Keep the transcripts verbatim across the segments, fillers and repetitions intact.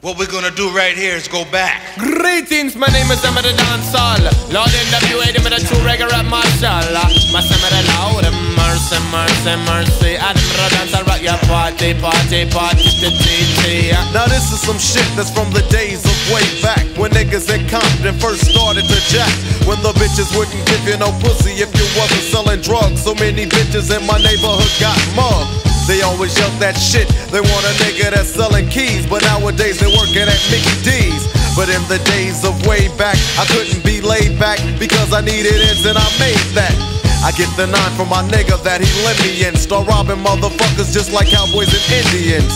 What we're gonna do right here is go back. Greetings, my name is Amadeus Ansol Lord N W eight, I'm a true regular Marshal. My summer loud, mercy, mercy, mercy. I'm a dancer, rock your party, party, party to T T. Now this is some shit that's from the days of way back, when niggas in Compton first started to jack, when the bitches wouldn't give you no pussy if you wasn't selling drugs. So many bitches in my neighborhood got mugged. They always yell that shit, they want a nigga that's selling keys, but nowadays they're working at Mickey D's. But in the days of way back, I couldn't be laid back because I needed ends and I made that. I get the nine from my nigga that he lent me and start robbing motherfuckers just like cowboys and Indians.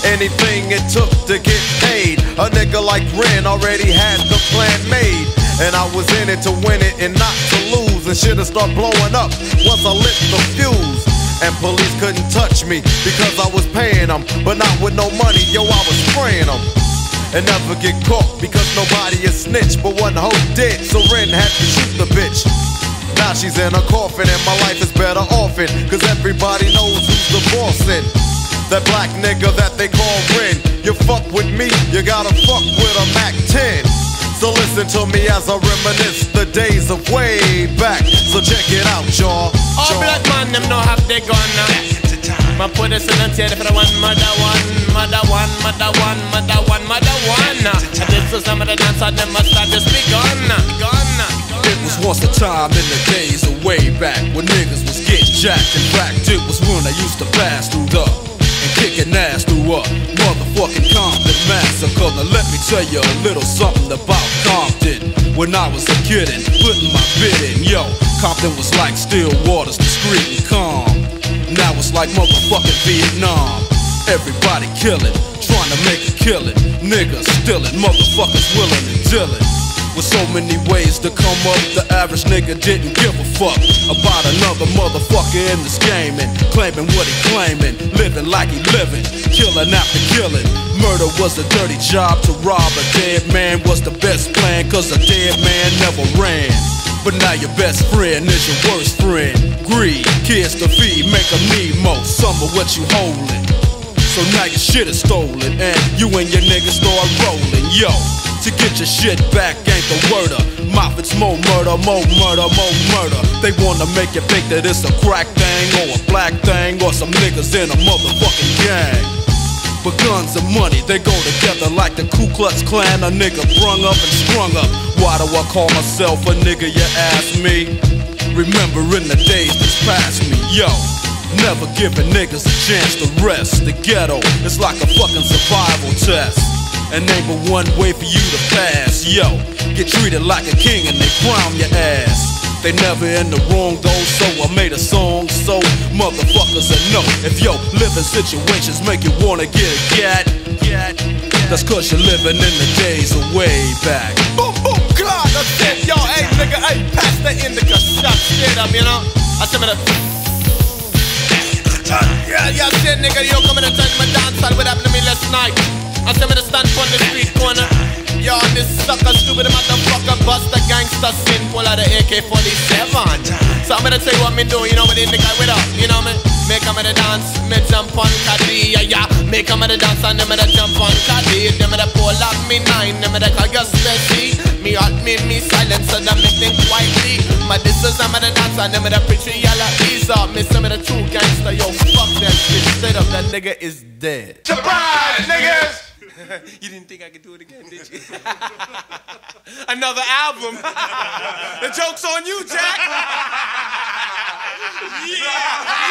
Anything it took to get paid, a nigga like Ren already had the plan made. And I was in it to win it and not to lose, and shit'll start blowing up once I lit the fuse. And police couldn't touch me because I was paying them, but not with no money, yo, I was spraying them. And never get caught because nobody is snitch, but one hoe did, so Ren had to shoot the bitch. Now she's in a coffin and my life is better off it, cause everybody knows who's the boss in. That black nigga that they call Ren, you fuck with me, you gotta fuck with a Mac ten. So listen to me as I reminisce the days of way back, so check it out, y'all. All black man, them no have they gone now. My put us in a tear for the one, mother one, mother one, mother one, mother one, mother one. And this was some of the dance I never start just begun. It was once a time in the days of way back when niggas was getting jacked. In fact, it was when I used to pass through the and kicking ass through a motherfucking Compton massacre. Now let me tell you a little something about Compton. When I was a kid and putting my bid in, yo, Compton was like still waters, discreet and calm. Now it's like motherfucking Vietnam. Everybody killing, trying to make a killing. Niggas stealing, motherfuckers willing and dealing. With so many ways to come up, the average nigga didn't give a fuck about another motherfucker in this game and claiming what he claiming, living like he living, killing after killing. Murder was a dirty job, to rob a dead man was the best plan, cause a dead man never ran. But now your best friend is your worst friend. Greed, kids to feed, make them need most. Some of what you holdin', so now your shit is stolen, and you and your niggas start rolling. Yo, to get your shit back ain't the word of mouth, it's more murder, more murder, more murder. They wanna make you think that it's a crack thing or a black thing or some niggas in a motherfucking gang. But guns and money, they go together like the Ku Klux Klan. A nigga brung up and sprung up. Why do I call myself a nigga, you ask me? Remembering the days that's past me, yo. Never giving niggas a chance to rest. The ghetto, it's like a fucking survival test, and ain't but one way for you to pass, yo. Get treated like a king and they crown your ass. They never in the wrong though, so I made a song so motherfuckers will know. If yo living situations make you wanna get a gat, that's cause you're living in the days of way back. Boom, boom, God, that's it, yo. Hey, nigga, hey, pass the indica, shut shit up, you know. I said, man, yeah, yeah, shit, nigga, yo, coming to turn my dance hall. What happened to me last night? I said, me to stand on the street corner. Yo, I'm this sucker, stupid motherfucker, bust the gangster, sin, pull out the A K forty-seven. So I'm gonna tell you what me do, you know, with the nigga, with up, you know me. Make them the dance, me jump on Kadi, yeah, yeah. Make them the dance and them the jump on Kadi. Them the pull up me nine, them the call your special. Me hot, me, me silent, so them me think quietly. My distance, I'm the dance and them the picture, y'all are ease up. Me some of the true gangster, yo, fuck that shit. Straight up, that nigga is dead. Surprise, niggas! You didn't think I could do it again, did you? Another album. The joke's on you, Jack. Yeah!